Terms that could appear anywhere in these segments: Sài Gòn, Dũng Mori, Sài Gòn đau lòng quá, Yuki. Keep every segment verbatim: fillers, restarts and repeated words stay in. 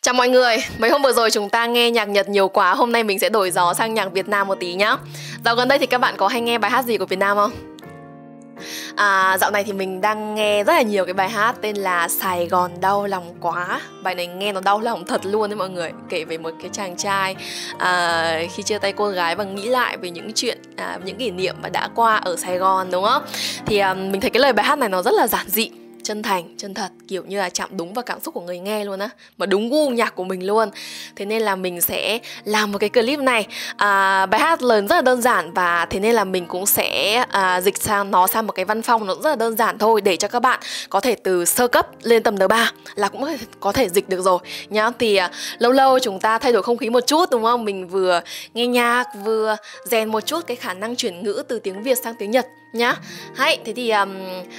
Chào mọi người, mấy hôm vừa rồi chúng ta nghe nhạc Nhật nhiều quá. Hôm nay mình sẽ đổi gió sang nhạc Việt Nam một tí nhá. Dạo gần đây thì các bạn có hay nghe bài hát gì của Việt Nam không? À, dạo này thì mình đang nghe rất là nhiều cái bài hát tên là Sài Gòn Đau Lòng Quá. Bài này nghe nó đau lòng thật luôn đấy mọi người. Kể về một cái chàng trai à, khi chia tay cô gái và nghĩ lại về những chuyện, à, những kỷ niệm mà đã qua ở Sài Gòn, đúng không? Thì à, mình thấy cái lời bài hát này nó rất là giản dị, chân thành, chân thật, kiểu như là chạm đúng vào cảm xúc của người nghe luôn á, mà đúng gu nhạc của mình luôn. Thế nên là mình sẽ làm một cái clip này. à, Bài hát lời rất là đơn giản, và thế nên là mình cũng sẽ à, dịch sang nó sang một cái văn phong nó rất là đơn giản thôi, để cho các bạn có thể từ sơ cấp lên tầm N ba là cũng có thể, có thể dịch được rồi nhá. Thì à, lâu lâu chúng ta thay đổi không khí một chút, đúng không? Mình vừa nghe nhạc, vừa rèn một chút cái khả năng chuyển ngữ từ tiếng Việt sang tiếng Nhật nhá. Hay, thế thì um,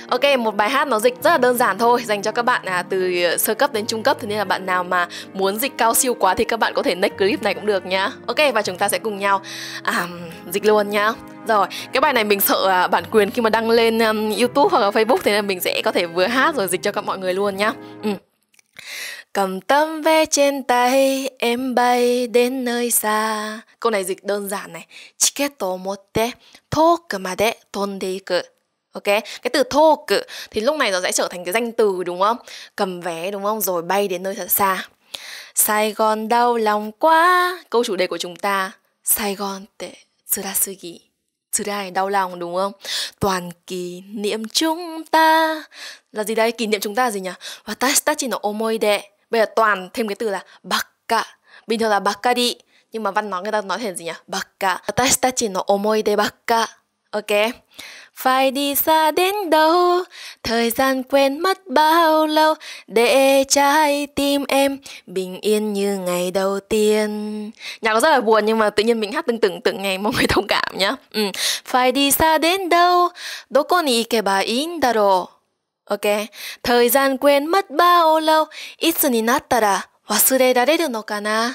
ok, một bài hát nó dịch rất là đơn giản thôi, dành cho các bạn à, từ sơ cấp đến trung cấp. Thế nên là bạn nào mà muốn dịch cao siêu quá thì các bạn có thể next clip này cũng được nhá. Ok, và chúng ta sẽ cùng nhau à, dịch luôn nhá. Rồi, cái bài này mình sợ à, bản quyền khi mà đăng lên um, YouTube hoặc là Facebook. Thế nên là mình sẽ có thể vừa hát rồi dịch cho các mọi người luôn nhá. ừ. Cầm tấm vé trên tay, em bay đến nơi xa. Câu này dịch đơn giản này. Chiketo motte toku made tondeiku. Ok, cái từ toku thì lúc này nó sẽ trở thành cái danh từ, đúng không? Cầm vé, đúng không? Rồi bay đến nơi thật xa. Sài Gòn đau lòng quá. Câu chủ đề của chúng ta, Sài Gòn te tsurasugi. Tsurai đau lòng, đúng không? Toàn kỷ niệm chúng ta là gì đây? Kỷ niệm chúng ta gì nhỉ? Watashitachi no omoide. Bây giờ toàn thêm cái từ là bakka. Bình thường là bakka đi, nhưng mà văn nói người ta nói thành gì nhỉ? Bakka. Watashitachi no omoide bakka. Ok. Phải đi xa đến đâu, thời gian quên mất bao lâu, để trái tim em bình yên như ngày đầu tiên. Nhạc có rất là buồn, nhưng mà tự nhiên mình hát từng từng từng ngày, mọi người thông cảm nhá. ừ. Phải đi xa đến đâu, doko ni ikeba iin daro. Ok. Thời gian quên mất bao lâu, itsu ni nattara wasure rareru no kana.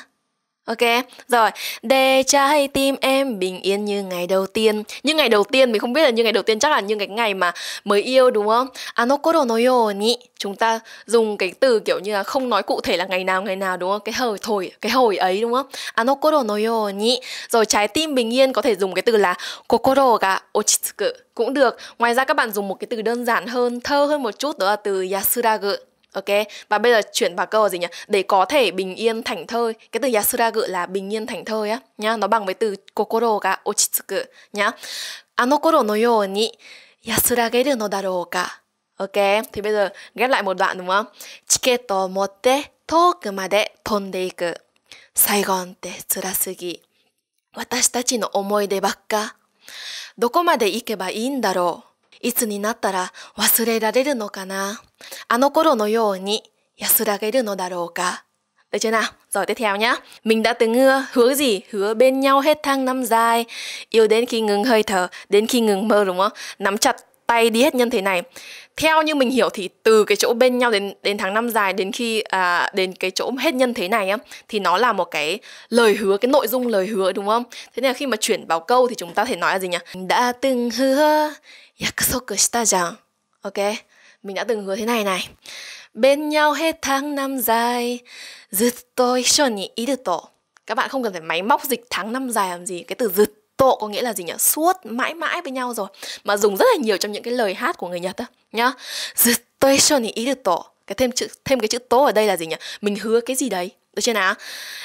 Ok, rồi, để trái tim em bình yên như ngày đầu tiên. Như ngày đầu tiên, mình không biết là như ngày đầu tiên, chắc là như cái ngày mà mới yêu, đúng không? Anokoro no yoni. Chúng ta dùng cái từ kiểu như là không nói cụ thể là ngày nào, ngày nào, đúng không? Cái hồi, thổi, cái hồi ấy, đúng không? Anokoro no yoni. Rồi trái tim bình yên có thể dùng cái từ là kokoro ga ochitsuku cũng được. Ngoài ra các bạn dùng một cái từ đơn giản hơn, thơ hơn một chút, đó là từ yasuragu. Ok, và bây giờ chuyển vào câu là gì nhỉ? Để có thể bình yên thảnh thơi. Cái từ yasuragu là bình yên thảnh thơi á nhá, nó bằng với từ kokoro ga ochitsuku nhá. Anokoro no yoni yasurageru no darou ka. Ok, thì bây giờ ghép lại một đoạn, đúng không? Chiketo motte toku made tondeiku. Saigon te tsurasugi. Watashitachi no omoide bakka. Doko made ikeba iin darou. Itsu ni nattara wasure rareru no kana. Anokoro no yoni yasurageru no darou ka. Được chưa nào? Rồi tiếp theo nhá. Mình đã từng hứa, hứa gì? Hứa bên nhau hết tháng năm dài. Yêu đến khi ngừng hơi thở, đến khi ngừng mơ, đúng không? Nắm chặt tay đi hết nhân thế này. Theo như mình hiểu thì từ cái chỗ bên nhau đến đến tháng năm dài đến khi à, đến cái chỗ hết nhân thế này á, thì nó là một cái lời hứa, cái nội dung lời hứa, đúng không? Thế nên là khi mà chuyển vào câu thì chúng ta thể nói là gì nhỉ? Đã từng hứa yakusoku shita jan. Ok, mình đã từng hứa thế này này. Bên nhau hết tháng năm dài, zutto issho ni iru to. Các bạn không cần phải máy móc dịch tháng năm dài làm gì. Cái từ zutto Tô có nghĩa là gì nhỉ? Suốt, mãi mãi với nhau rồi, mà dùng rất là nhiều trong những cái lời hát của người Nhật á nhá. Zutto issho ni iruto. Cái thêm chữ thêm cái chữ tố ở đây là gì nhỉ? Mình hứa cái gì đấy, được chưa nào?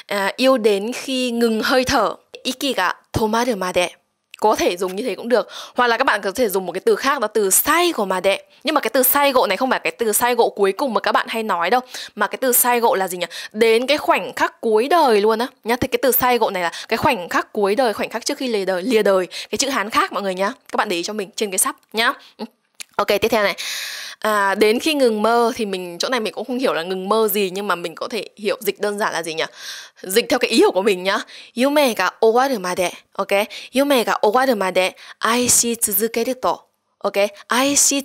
À, yêu đến khi ngừng hơi thở. Iki ga tomaru made. Có thể dùng như thế cũng được, hoặc là các bạn có thể dùng một cái từ khác, đó từ saigo made. Nhưng mà cái từ saigo này không phải cái từ saigo cuối cùng mà các bạn hay nói đâu, mà cái từ saigo là gì nhỉ? Đến cái khoảnh khắc cuối đời luôn á nhá. Thì cái từ saigo này là cái khoảnh khắc cuối đời, khoảnh khắc trước khi lìa đời, lìa đời. Cái chữ Hán khác mọi người nhá. Các bạn để ý cho mình trên cái sắp nhá. Ok, tiếp theo này. À, đến khi ngừng mơ thì mình chỗ này mình cũng không hiểu là ngừng mơ gì, nhưng mà mình có thể hiểu dịch đơn giản là gì nhỉ? Dịch theo cái ý hiểu của mình nhá. Yume ga owaru made. Ok. Yume ga owaru made aishi tsuzukeru to. Ok, I see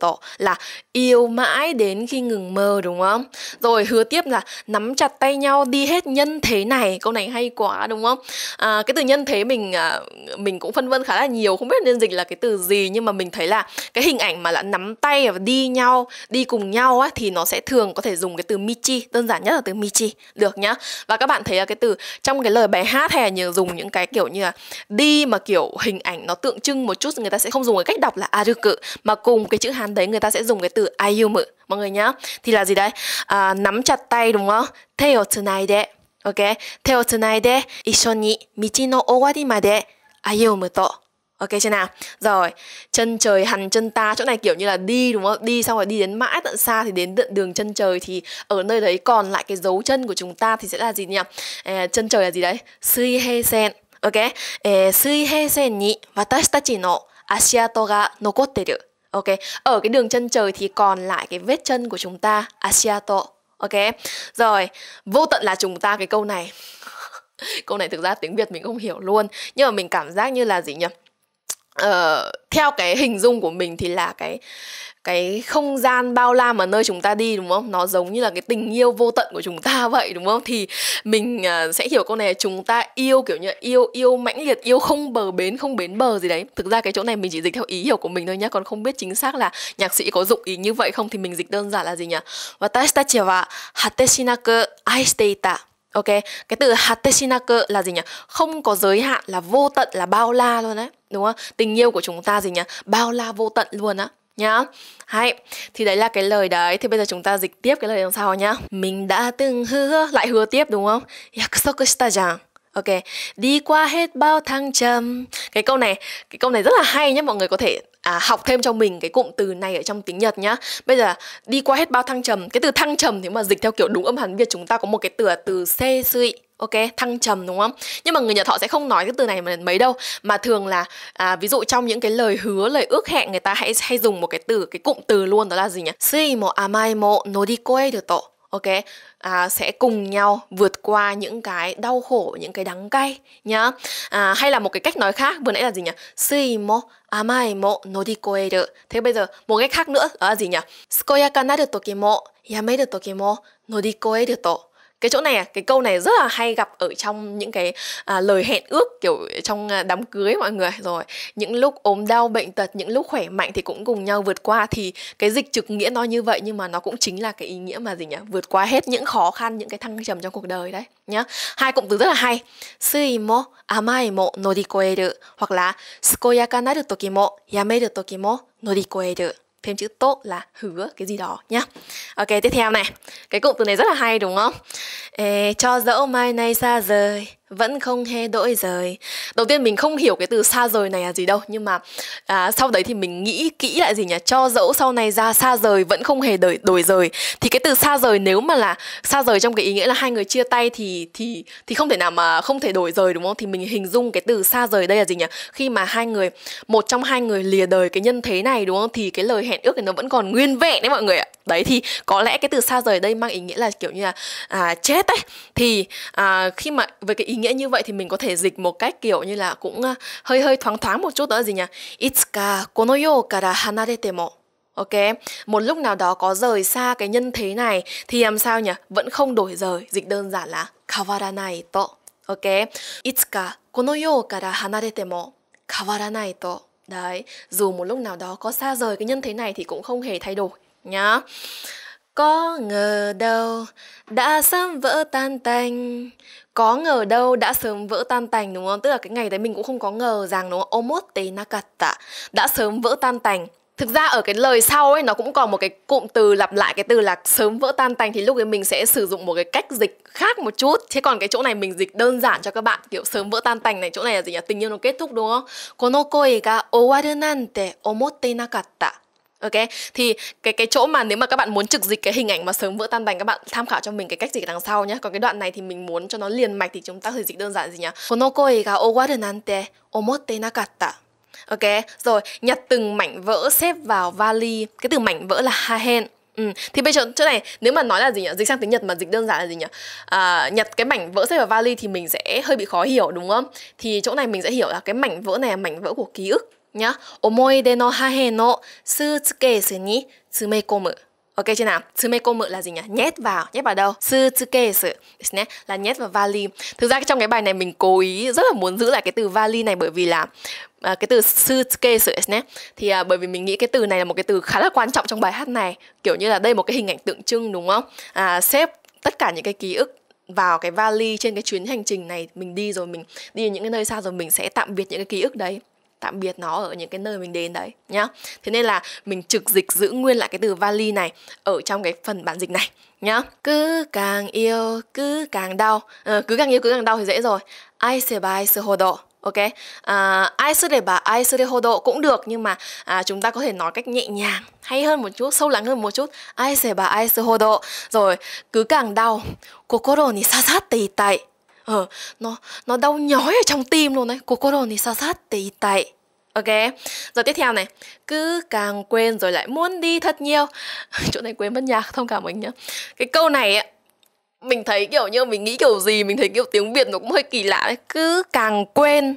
to là yêu mãi đến khi ngừng mơ, đúng không? Rồi hứa tiếp là nắm chặt tay nhau đi hết nhân thế này. Câu này hay quá, đúng không? À, cái từ nhân thế mình à, mình cũng phân vân khá là nhiều, không biết nên dịch là cái từ gì, nhưng mà mình thấy là cái hình ảnh mà là nắm tay và đi nhau, đi cùng nhau á, thì nó sẽ thường có thể dùng cái từ michi, đơn giản nhất là từ michi, được nhá. Và các bạn thấy là cái từ trong cái lời bài hát hay là nhiều dùng những cái kiểu như là đi mà kiểu hình ảnh nó tượng trưng một chút, người ta sẽ không dùng cái cách đọc là aruku, mà cùng cái chữ Hán đấy người ta sẽ dùng cái từ ayumu, mọi người nhá. Thì là gì đấy? À, nắm chặt tay, đúng không? Teo o tsunaide. Ok, teo o tsunaide issho ni michi no owari made ayumu to. Ok chưa nào? Rồi, chân trời hằn chân ta, chỗ này kiểu như là đi, đúng không? Đi xong rồi đi đến mãi tận xa thì đến đường chân trời, thì ở nơi đấy còn lại cái dấu chân của chúng ta thì sẽ là gì nhỉ? À, chân trời là gì đấy? Sui hei sen. Ok, eh, sui hei sen ni watashitachi no asiato ga nokotteru. Ok, ở cái đường chân trời thì còn lại cái vết chân của chúng ta, asiato. Ok, rồi, vô tận là chúng ta cái câu này. Câu này thực ra tiếng Việt mình không hiểu luôn, nhưng mà mình cảm giác như là gì nhỉ? Ờ, theo cái hình dung của mình thì là cái cái không gian bao la mà nơi chúng ta đi, đúng không? Nó giống như là cái tình yêu vô tận của chúng ta vậy, đúng không? Thì mình uh, sẽ hiểu câu này là chúng ta yêu kiểu như yêu, yêu mãnh liệt, yêu không bờ bến, không bến bờ gì đấy. Thực ra cái chỗ này mình chỉ dịch theo ý hiểu của mình thôi nhá, còn không biết chính xác là nhạc sĩ có dụng ý như vậy không, thì mình dịch đơn giản là gì nhỉ? Watashitachi wa hateshinaku aishiteita. Ok, cái từ hateshinaku là gì nhỉ? Không có giới hạn, là vô tận, là bao la luôn đấy, đúng không? Tình yêu của chúng ta gì nhỉ? Bao la vô tận luôn á, nhá. Hay, thì đấy là cái lời đấy. Thì bây giờ chúng ta dịch tiếp cái lời đằng sau nhá. Mình đã từng hứa, lại hứa tiếp, đúng không? Yakusoku shita jan. Ok, đi qua hết bao thăng trầm. Cái câu này, cái câu này rất là hay nhá, mọi người có thể à, học thêm cho mình cái cụm từ này ở trong tiếng Nhật nhá. Bây giờ đi qua hết bao thăng trầm, cái từ thăng trầm thì mà dịch theo kiểu đúng âm Hán Việt chúng ta có một cái từ là từ se sui. Ok, thăng trầm, đúng không? Nhưng mà người Nhật họ sẽ không nói cái từ này mà mấy đâu, mà thường là à, ví dụ trong những cái lời hứa, lời ước hẹn, người ta hãy hay dùng một cái từ, cái cụm từ luôn, đó là gì nhỉ? Sui mo amai mo norikoeruto. Ok, à, sẽ cùng nhau vượt qua những cái đau khổ, những cái đắng cay nhá. À, hay là một cái cách nói khác vừa nãy là gì nhỉ? Sui mo amai mo norikoeru. Thế bây giờ một cách khác nữa đó là gì nhỉ? Sukoyaka naru toki mo yameru toki mo norikoeru to. Cái chỗ này, cái câu này rất là hay gặp ở trong những cái à, lời hẹn ước kiểu trong đám cưới mọi người. Rồi, những lúc ốm đau, bệnh tật, những lúc khỏe mạnh thì cũng cùng nhau vượt qua. Thì cái dịch trực nghĩa nó như vậy, nhưng mà nó cũng chính là cái ý nghĩa mà gì nhỉ? Vượt qua hết những khó khăn, những cái thăng trầm trong cuộc đời đấy nhá. Hai cụm từ rất là hay. Sui mo, amai mo, norikoeru. Hoặc là sukoyaka naru toki mo, yameru toki mo, norikoeru. Thêm chữ tốt là hứa cái gì đó nhá. Ok, tiếp theo này. Cái cụm từ này rất là hay, đúng không? Ê, cho dẫu mai nay xa rời, vẫn không hề đổi rời. Đầu tiên mình không hiểu cái từ xa rời này là gì đâu, nhưng mà à, sau đấy thì mình nghĩ kỹ lại gì nhỉ? Cho dẫu sau này ra xa rời, vẫn không hề đổi, đổi rời. Thì cái từ xa rời, nếu mà là xa rời trong cái ý nghĩa là hai người chia tay thì thì thì không thể nào mà không thể đổi rời, đúng không? Thì mình hình dung cái từ xa rời đây là gì nhỉ? Khi mà hai người, một trong hai người lìa đời cái nhân thế này, đúng không? Thì cái lời hẹn ước này nó vẫn còn nguyên vẹn đấy mọi người ạ. Đấy, thì có lẽ cái từ xa rời đây mang ý nghĩa là kiểu như là à, chết ấy. Thì à, khi mà với cái ý nghĩa như vậy thì mình có thể dịch một cách kiểu như là cũng hơi hơi thoáng thoáng một chút, đó là gì nhỉ? Itsuka kono you kara hanarete mo. Ok, một lúc nào đó có rời xa cái nhân thế này thì làm sao nhỉ? Vẫn không đổi rời, dịch đơn giản là kawaranai to. Ok, itsuka kono you kara hanarete mo kawaranai to. Đấy, dù một lúc nào đó có xa rời cái nhân thế này thì cũng không hề thay đổi nhá. Có ngờ đâu đã sớm vỡ tan tành. Có ngờ đâu đã sớm vỡ tan tành, đúng không? Tức là cái ngày đấy mình cũng không có ngờ rằng, đúng không? Omotte nakatta, đã sớm vỡ tan tành. Thực ra ở cái lời sau ấy nó cũng còn một cái cụm từ lặp lại cái từ là sớm vỡ tan tành, thì lúc ấy mình sẽ sử dụng một cái cách dịch khác một chút. Thế còn cái chỗ này mình dịch đơn giản cho các bạn, kiểu sớm vỡ tan tành này, chỗ này là gì nhỉ? Tình yêu nó kết thúc, đúng không? Kono koi ga owaru nante omotte nakatta. Ok, thì cái cái chỗ mà nếu mà các bạn muốn trực dịch cái hình ảnh mà sớm vỡ tan tành, các bạn tham khảo cho mình cái cách dịch đằng sau nhé. Còn cái đoạn này thì mình muốn cho nó liền mạch thì chúng ta phải dịch đơn giản gì nhỉ? Kono koi ga owaru nante omotte nakatta. Ok, rồi nhặt từng mảnh vỡ xếp vào vali. Cái từ mảnh vỡ là hahen. Ừ. Thì bây giờ chỗ này nếu mà nói là gì nhỉ? Dịch sang tiếng Nhật mà dịch đơn giản là gì nhỉ? À, nhặt cái mảnh vỡ xếp vào vali thì mình sẽ hơi bị khó hiểu, đúng không? Thì chỗ này mình sẽ hiểu là cái mảnh vỡ này là mảnh vỡ của ký ức. nhá. Omoide no hahe no suitcase ni tsumekomu. Ok chưa nào? Tsumekomu là gì nhỉ? Nhét vào, nhét vào đâu? Suitcase là nhét vào vali. Thực ra trong cái bài này mình cố ý rất là muốn giữ lại cái từ vali này bởi vì là à, cái từ suitcase thì à, bởi vì mình nghĩ cái từ này là một cái từ khá là quan trọng trong bài hát này. Kiểu như là đây một cái hình ảnh tượng trưng đúng không? À, xếp tất cả những cái ký ức vào cái vali trên cái chuyến hành trình này mình đi, rồi mình đi những cái nơi xa, rồi mình sẽ tạm biệt những cái ký ức đấy, tạm biệt nó ở những cái nơi mình đến đấy nhá. Thế nên là mình trực dịch giữ nguyên lại cái từ vali này ở trong cái phần bản dịch này nhá. Cứ càng yêu cứ càng đau, à, cứ càng yêu cứ càng đau thì dễ rồi. Ai sẽ bài sự hồ độ. Ok, ai sơ đề bà, ai sơ đề hồ độ cũng được, nhưng mà à, chúng ta có thể nói cách nhẹ nhàng, hay hơn một chút, sâu lắng hơn một chút. Ai sơ bà, ai sơ hồ độ. Rồi, cứ càng đau, kokoro ni sasatte itai. Ờ, nó, nó đau nhói ở trong tim luôn đấy. Kokoro ni sasatte itai. Ok, rồi tiếp theo này. Cứ càng quên rồi lại muốn đi thật nhiều. Chỗ này quên mất nhạc, thông cảm mình nhá. Cái câu này ấy, mình thấy kiểu như mình nghĩ kiểu gì, mình thấy kiểu tiếng Việt nó cũng hơi kỳ lạ đấy. Cứ càng quên,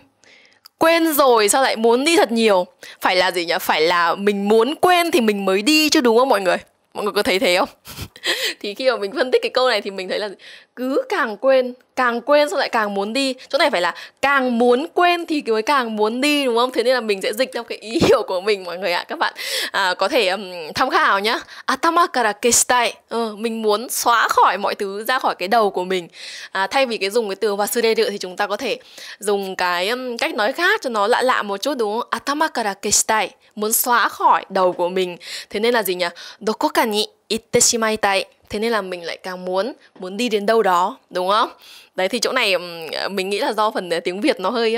quên rồi sao lại muốn đi thật nhiều. Phải là gì nhỉ? Phải là mình muốn quên thì mình mới đi chứ đúng không mọi người? Mọi người có thấy thế không? Thì khi mà mình phân tích cái câu này thì mình thấy là cứ càng quên, càng quên sao lại càng muốn đi. Chỗ này phải là càng muốn quên thì mới càng muốn đi đúng không? Thế nên là mình sẽ dịch theo cái ý hiểu của mình mọi người ạ. À. Các bạn à, có thể um, tham khảo nhá. Atama kara keshitai. Ừ, mình muốn xóa khỏi mọi thứ ra khỏi cái đầu của mình. À, thay vì cái dùng cái từ wasureru thì chúng ta có thể dùng cái um, cách nói khác cho nó lạ lạ một chút đúng không? Atama kara keshitai. Muốn xóa khỏi đầu của mình. Thế nên là gì nhỉ? Dokoka ni itte shimaitai. Thế nên là mình lại càng muốn muốn đi đến đâu đó, đúng không? Đấy thì chỗ này mình nghĩ là do phần tiếng Việt nó hơi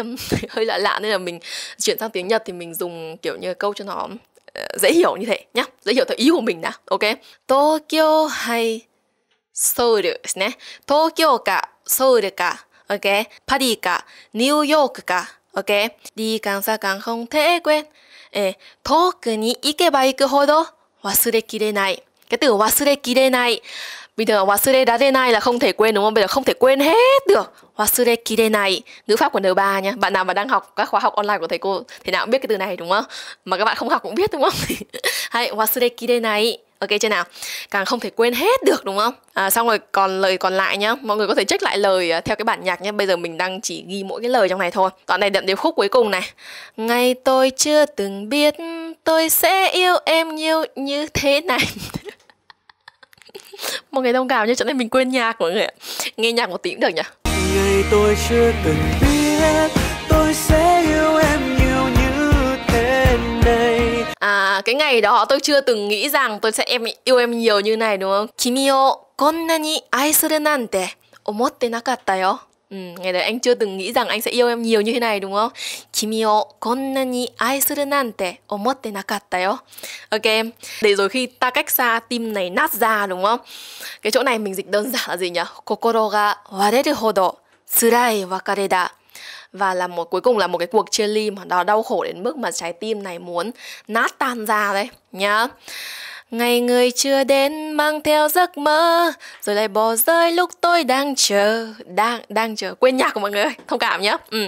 hơi lạ lạ nên là mình chuyển sang tiếng Nhật thì mình dùng kiểu như câu cho nó dễ hiểu như thế nhá, dễ hiểu theo ý của mình đã. Ok. Tokyo hay Seoul ne. Tokyo ka Seoul ka. Ok. Paris ka New York ka. Ok. Đi càng xa càng không thể quên. Eh, toku ni ikeba ikuhodo wasure kirenai. Cái từ wasure kirenai, bình thường wasure darenai là không thể quên đúng không? Bây giờ không thể quên hết được. Wasure kirenai, ngữ pháp của N ba nhá. Bạn nào mà đang học các khóa học online của thầy cô thì nào cũng biết cái từ này đúng không? Mà các bạn không học cũng biết đúng không? Hay wasure kirenai. Ok chưa nào? Càng không thể quên hết được đúng không? À, xong rồi còn lời còn lại nhá. Mọi người có thể check lại lời theo cái bản nhạc nhá. Bây giờ mình đang chỉ ghi mỗi cái lời trong này thôi. Đoạn này đậm điệp khúc cuối cùng này. Ngày tôi chưa từng biết tôi sẽ yêu em nhiều như thế này. Mọi người thông cảm nhá, chỗ này mình quên nhạc mọi người ạ. Nghe nhạc một tí cũng được nhỉ. Ngày tôi chưa từng biết tôi sẽ yêu em nhiều như thế này. À, cái ngày đó tôi chưa từng nghĩ rằng tôi sẽ em yêu em nhiều như này đúng không? Kimi o konna ni aisuru nante omotte nakatta yo. Ừ, ngày đấy anh chưa từng nghĩ rằng anh sẽ yêu em nhiều như thế này đúng không? Kimi o konna ni aisuru nante omotte nakatta yo. Ok em. Để rồi khi ta cách xa tim này nát ra đúng không? Cái chỗ này mình dịch đơn giản là gì nhỉ? Kokoro ga wareru hodo tsurai wakare da. Và là một cuối cùng là một cái cuộc chia ly mà đó đau khổ đến mức mà trái tim này muốn nát tan ra đấy nhá. Ngày người chưa đến mang theo giấc mơ rồi lại bỏ rơi lúc tôi đang chờ, đang đang chờ quên nhạc của mọi người ơi, thông cảm nhá. Ừ.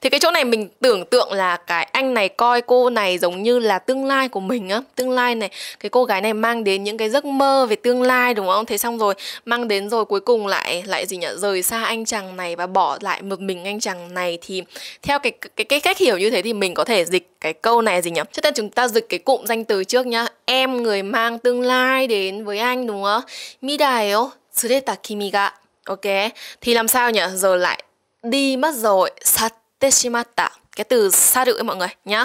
Thì cái chỗ này mình tưởng tượng là cái anh này coi cô này giống như là tương lai của mình á, tương lai này, cái cô gái này mang đến những cái giấc mơ về tương lai đúng không? Thế xong rồi mang đến rồi cuối cùng lại lại gì nhỉ? Rời xa anh chàng này và bỏ lại một mình anh chàng này, thì theo cái cái cái cách hiểu như thế thì mình có thể dịch cái câu này gì nhỉ? Trước tiên chúng ta dịch cái cụm danh từ trước nhá. Em người mang mang tương lai đến với anh đúng không? Mirai o tsureta kimi ga. Ok. Thì làm sao nhỉ? Giờ lại đi mất rồi. Satte shimatta. Cái từ saru ấy mọi người nhá.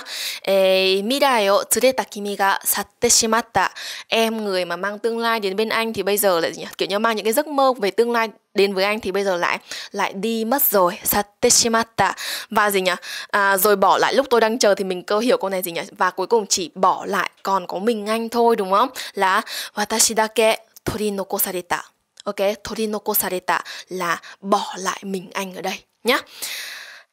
Mirai o tsureta kimi ga satte shimatta. Em người mà mang tương lai đến bên anh thì bây giờ lại gì nhỉ? Kiểu như mang những cái giấc mơ về tương lai đến với anh thì bây giờ lại lại đi mất rồi. Satte shimatta. Và gì nhỉ? À, rồi bỏ lại lúc tôi đang chờ thì mình cơ hiểu câu này gì nhỉ? Và cuối cùng chỉ bỏ lại còn có mình anh thôi đúng không? Là watashi dake torinokosareta. Ok, torinokosareta là bỏ lại mình anh ở đây nhá.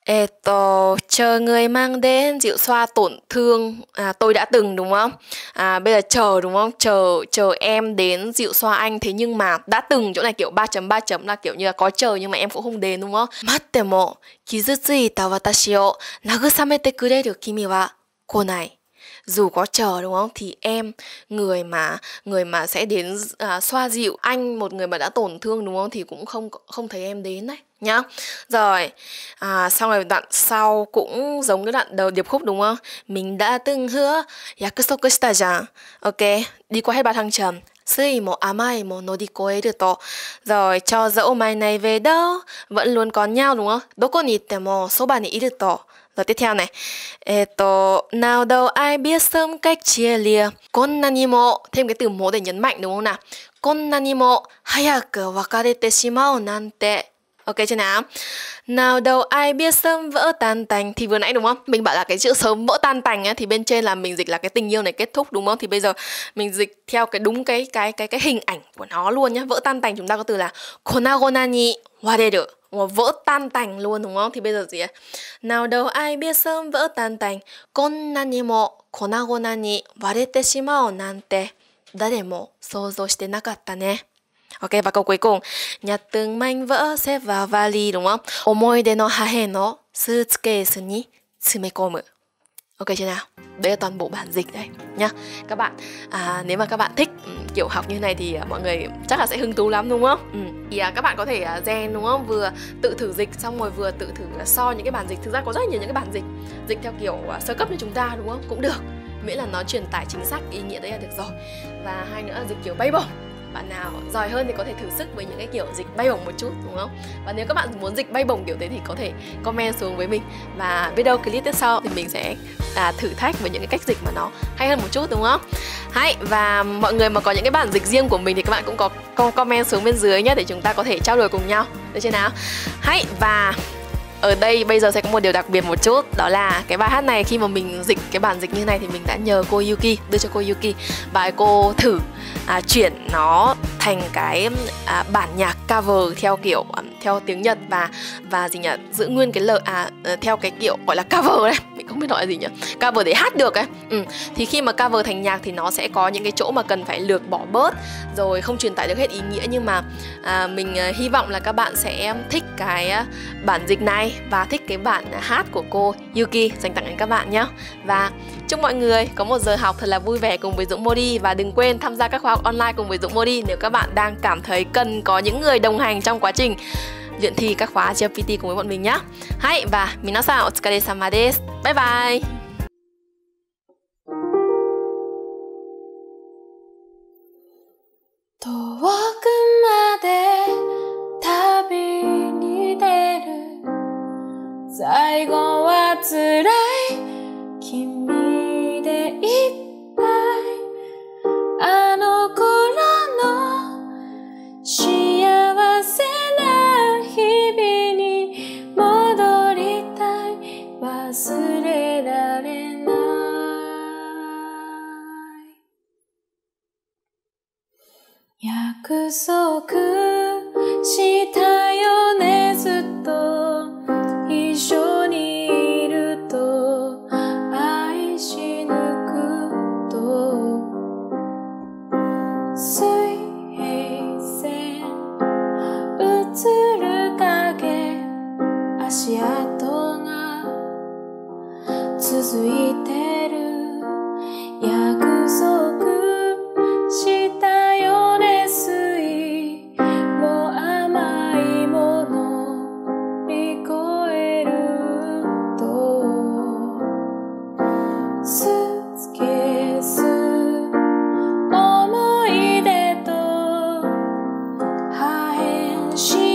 Eto, chờ người mang đến dịu xoa tổn thương à, tôi đã từng đúng không? À, bây giờ chờ đúng không? Chờ chờ em đến dịu xoa anh. Thế nhưng mà đã từng chỗ này kiểu ba chấm ba chấm là kiểu như là có chờ nhưng mà em cũng không đến đúng không? Mattemo kizutsuita watashi o nagusamete kureru kimi wa Cô này, dù có chờ đúng không, thì em, người mà người mà sẽ đến à, xoa dịu anh, một người mà đã tổn thương đúng không, thì cũng không không thấy em đến đấy nhá. Rồi, à, xong rồi đoạn sau cũng giống cái đoạn đầu điệp khúc đúng không? Mình đã từng hứa yakusoku shita jan. Ok, đi qua hết ba thăng trầm. Sui mo amai mo norikoeru to. Rồi, cho dẫu mai này về đâu, vẫn luôn còn nhau đúng không? Doko ni ittemo soba ni iru to. Rồi tiếp theo này, eto, nào đâu ai biết sớm cách chia lìa. Konna ni mo, thêm cái từ mô để nhấn mạnh đúng không nào? Konna ni mo hayaku wakarete shimau nante. Ok chưa nào? Nào đâu ai biết sớm vỡ tan tành. Thì vừa nãy đúng không? Mình bảo là cái chữ sớm vỡ tan tành á, thì bên trên là mình dịch là cái tình yêu này kết thúc đúng không? Thì bây giờ mình dịch theo cái đúng cái cái cái cái hình ảnh của nó luôn nhá. Vỡ tan tành chúng ta có từ là konagona ni wareru, vỡ tan tành luôn đúng không? Thì bây giờ gì ạ? Nào đâu ai biết sớm vỡ tan tành, konna ni mo konagona ni warete shimau nante daremo souzou shite nakatta ne. Ok, và câu cuối cùng, nhặt từng mảnh vỡ xếp vào vali đúng không? Omoide no hae no suitcase ni tsumekomu. Ok chưa nào? Đây là toàn bộ bản dịch đây nhá. Các bạn, à, nếu mà các bạn thích kiểu học như này thì mọi người chắc là sẽ hứng thú lắm đúng không? Ừ. Thì à, các bạn có thể rèn đúng không? Vừa tự thử dịch xong rồi vừa tự thử so những cái bản dịch. Thực ra có rất nhiều những cái bản dịch dịch theo kiểu sơ cấp như chúng ta đúng không? Cũng được, miễn là nó truyền tải chính xác ý nghĩa đấy là được rồi. Và hai nữa là dịch kiểu bay bổng. Bạn nào giỏi hơn thì có thể thử sức với những cái kiểu dịch bay bổng một chút đúng không? Và nếu các bạn muốn dịch bay bổng kiểu thế thì có thể comment xuống với mình, và biết đâu clip tiếp sau thì mình sẽ à, thử thách với những cái cách dịch mà nó hay hơn một chút đúng không? Hay, và mọi người mà có những cái bản dịch riêng của mình thì các bạn cũng có comment xuống bên dưới nhé, để chúng ta có thể trao đổi cùng nhau, được chưa nào? Hay, và ở đây bây giờ sẽ có một điều đặc biệt một chút, đó là cái bài hát này khi mà mình dịch cái bản dịch như này thì mình đã nhờ cô Yuki, đưa cho cô Yuki, và cô thử à, chuyển nó thành cái à, bản nhạc cover theo kiểu theo tiếng Nhật, và và gì nhỉ, giữ nguyên cái lời à, theo cái kiểu gọi là cover đấy, mình không biết nói gì nhỉ, cover để hát được ấy. Ừ. Thì khi mà cover thành nhạc thì nó sẽ có những cái chỗ mà cần phải lược bỏ bớt rồi không truyền tải được hết ý nghĩa, nhưng mà à, mình à, hy vọng là các bạn sẽ thích cái à, bản dịch này và thích cái bản hát của cô Yuki dành tặng đến các bạn nhé. Và chúc mọi người có một giờ học thật là vui vẻ cùng với Dũng Mori, và đừng quên tham gia các khóa học online cùng với Dũng Mori nếu các bạn đang cảm thấy cần có những người đồng hành trong quá trình luyện thi các khóa giê pê tê cùng với bọn mình nhé. Hay, và minasan otsukaresama desu. Bye bye. She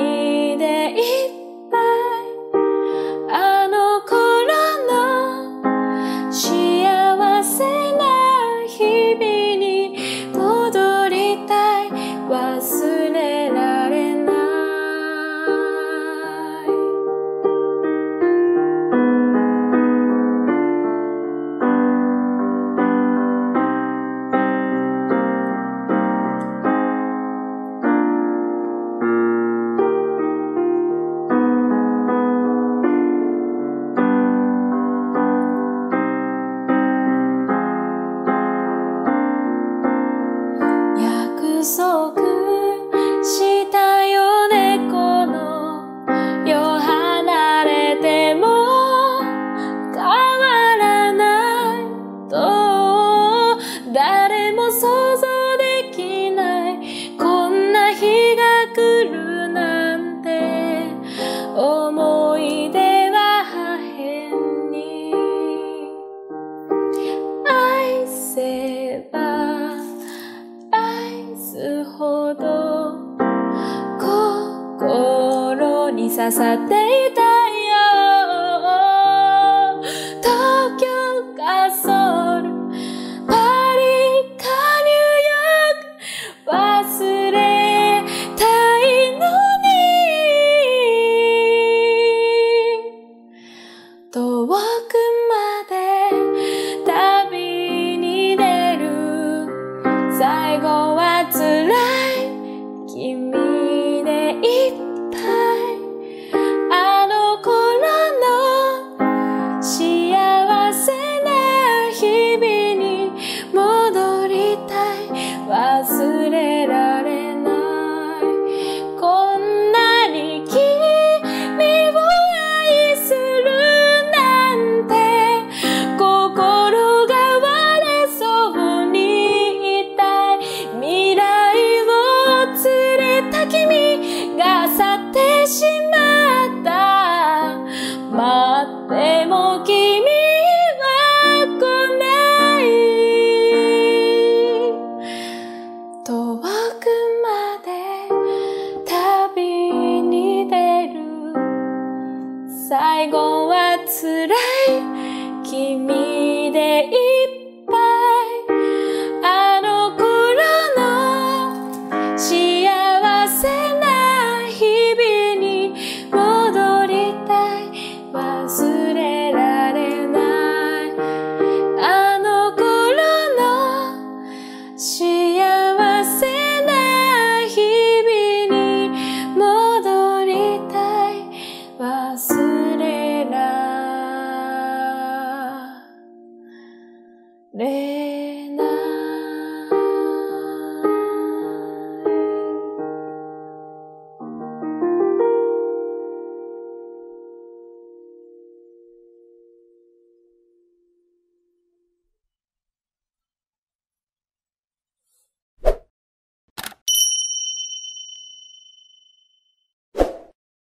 xa xa tới tayo Tokyo cả Seoul Paris cả New York Wasuretai no ni Tooku made tabi ni deru Saigo wa tsurai kimi Để